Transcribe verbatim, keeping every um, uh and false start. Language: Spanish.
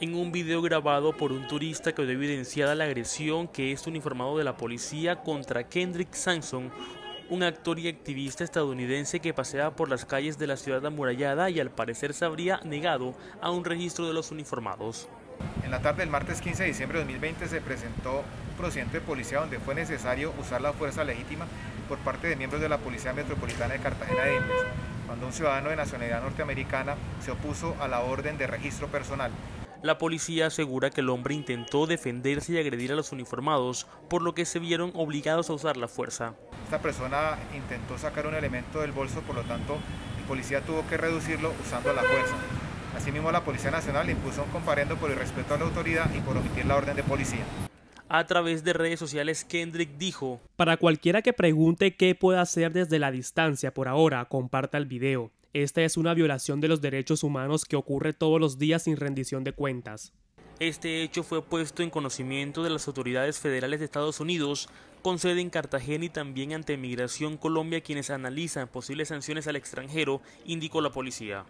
en un video grabado por un turista quedó evidenciada la agresión que este uniformado de la policía contra Kendrick Sampson, un actor y activista estadounidense que paseaba por las calles de la ciudad amurallada y al parecer se habría negado a un registro de los uniformados. En la tarde del martes quince de diciembre de dos mil veinte se presentó un procedimiento de policía donde fue necesario usar la fuerza legítima por parte de miembros de la Policía Metropolitana de Cartagena de Indias, cuando un ciudadano de nacionalidad norteamericana se opuso a la orden de registro personal. La policía asegura que el hombre intentó defenderse y agredir a los uniformados, por lo que se vieron obligados a usar la fuerza. Esta persona intentó sacar un elemento del bolso, por lo tanto, el policía tuvo que reducirlo usando la fuerza. Asimismo, la Policía Nacional le impuso un comparendo por irrespeto a la autoridad y por omitir la orden de policía. A través de redes sociales, Kendrick dijo: "Para cualquiera que pregunte qué puede hacer desde la distancia, por ahora, comparta el video. Esta es una violación de los derechos humanos que ocurre todos los días sin rendición de cuentas". Este hecho fue puesto en conocimiento de las autoridades federales de Estados Unidos, con sede en Cartagena, y también ante Migración Colombia, quienes analizan posibles sanciones al extranjero, indicó la policía.